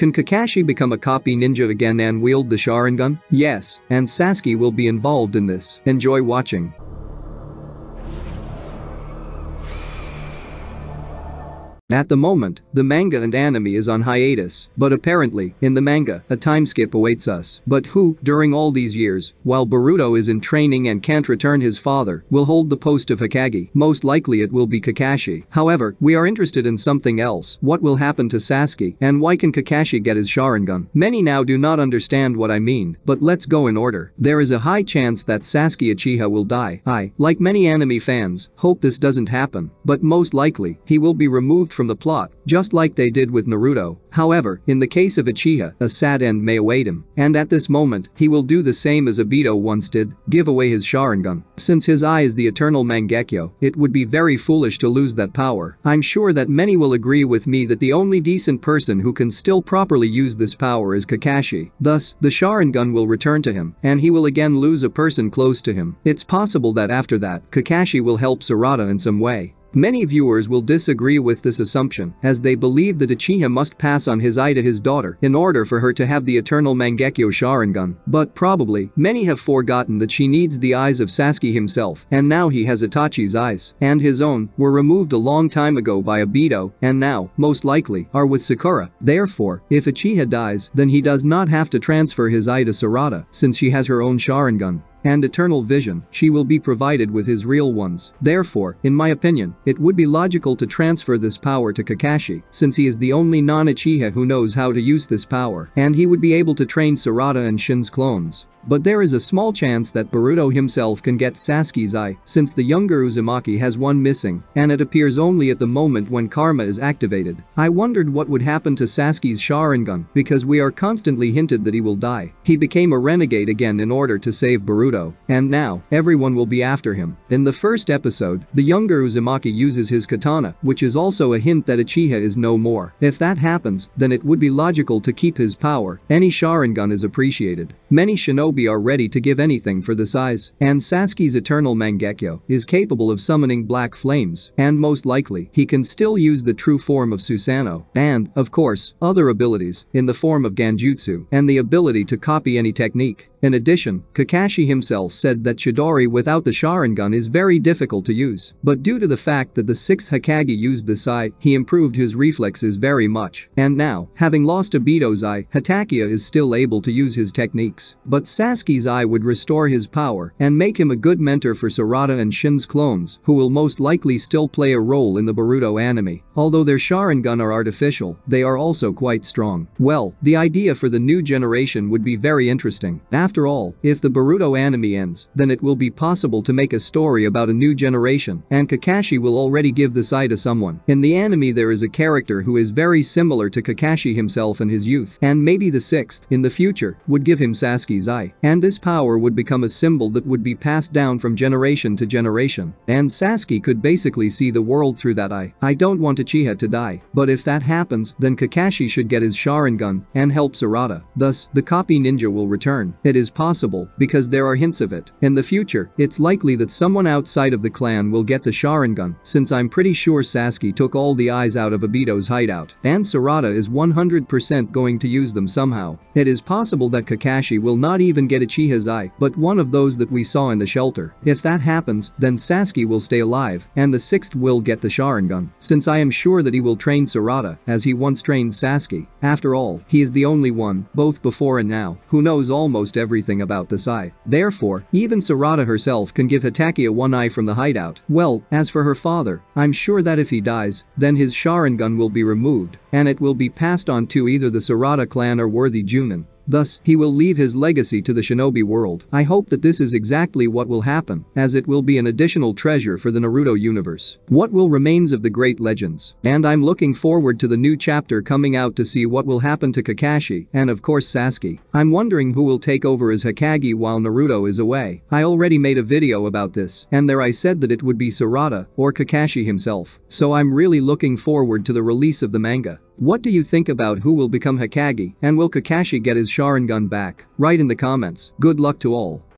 Can Kakashi become a copy ninja again and wield the Sharingan? Yes, and Sasuke will be involved in this. Enjoy watching. At the moment, the manga and anime is on hiatus, but apparently, in the manga, a time skip awaits us. But who, during all these years, while Boruto is in training and can't return his father, will hold the post of Hokage? Most likely it will be Kakashi. However, we are interested in something else. What will happen to Sasuke? And why can Kakashi get his Sharingan? Many now do not understand what I mean, but let's go in order. There is a high chance that Sasuke Uchiha will die. I, like many anime fans, hope this doesn't happen, but most likely, he will be removed from the plot, just like they did with Naruto. However, in the case of Uchiha, a sad end may await him. And at this moment, he will do the same as Obito once did, give away his Sharingan. Since his eye is the eternal Mangekyou, it would be very foolish to lose that power. I'm sure that many will agree with me that the only decent person who can still properly use this power is Kakashi. Thus, the Sharingan will return to him, and he will again lose a person close to him. It's possible that after that, Kakashi will help Sarada in some way. Many viewers will disagree with this assumption, as they believe that Uchiha must pass on his eye to his daughter in order for her to have the eternal Mangekyou Sharingan. But probably, many have forgotten that she needs the eyes of Sasuke himself, and now he has Itachi's eyes, and his own were removed a long time ago by Obito, and now, most likely, are with Sakura. Therefore, if Uchiha dies, then he does not have to transfer his eye to Sarada, since she has her own Sharingan and eternal vision. She will be provided with his real ones. Therefore, in my opinion, it would be logical to transfer this power to Kakashi, since he is the only non-Uchiha who knows how to use this power, and he would be able to train Sarada and Shin's clones. But there is a small chance that Boruto himself can get Sasuke's eye, since the younger Uzumaki has one missing, and it appears only at the moment when karma is activated. I wondered what would happen to Sasuke's Sharingan, because we are constantly hinted that he will die. He became a renegade again in order to save Boruto, and now, everyone will be after him. In the first episode, the younger Uzumaki uses his katana, which is also a hint that Uchiha is no more. If that happens, then it would be logical to keep his power. Any Sharingan is appreciated. Many shinobi are ready to give anything for the size, and Sasuke's eternal Mangekyou is capable of summoning black flames, and most likely, he can still use the true form of Susanoo, and, of course, other abilities, in the form of Genjutsu, and the ability to copy any technique. In addition, Kakashi himself said that Chidori without the Sharingan is very difficult to use, but due to the fact that the 6th Hokage used this eye, he improved his reflexes very much. And now, having lost Obito's eye, Hitachi is still able to use his techniques. But Sasuke's eye would restore his power and make him a good mentor for Sarada and Shin's clones, who will most likely still play a role in the Boruto anime. Although their Sharingan are artificial, they are also quite strong. Well, the idea for the new generation would be very interesting. After all, if the Boruto anime ends, then it will be possible to make a story about a new generation, and Kakashi will already give this eye to someone. In the anime there is a character who is very similar to Kakashi himself in his youth, and maybe the 6th, in the future, would give him Sasuke's eye. And this power would become a symbol that would be passed down from generation to generation. And Sasuke could basically see the world through that eye. I don't want Uchiha to die, but if that happens, then Kakashi should get his Sharingan and help Sarada. Thus, the copy ninja will return. It is possible, because there are hints of it. In the future, it's likely that someone outside of the clan will get the Sharingan, since I'm pretty sure Sasuke took all the eyes out of Obito's hideout, and Sarada is 100% going to use them somehow. It is possible that Kakashi will not even get Uchiha's eye, but one of those that we saw in the shelter. If that happens, then Sasuke will stay alive, and the 6th will get the Sharingan, since I am sure that he will train Sarada, as he once trained Sasuke. After all, he is the only one, both before and now, who knows almost everything about this eye. Therefore, even Sarada herself can give Hitachi one eye from the hideout. Well, as for her father, I'm sure that if he dies, then his Sharingan will be removed, and it will be passed on to either the Sarada clan or worthy Junin. Thus, he will leave his legacy to the shinobi world. I hope that this is exactly what will happen, as it will be an additional treasure for the Naruto universe. What will remains of the great legends? And I'm looking forward to the new chapter coming out to see what will happen to Kakashi and of course Sasuke. I'm wondering who will take over as Hokage while Naruto is away. I already made a video about this, and there I said that it would be Sarada or Kakashi himself. So I'm really looking forward to the release of the manga. What do you think about who will become Hokage, and will Kakashi get his Sharingan back? Write in the comments. Good luck to all.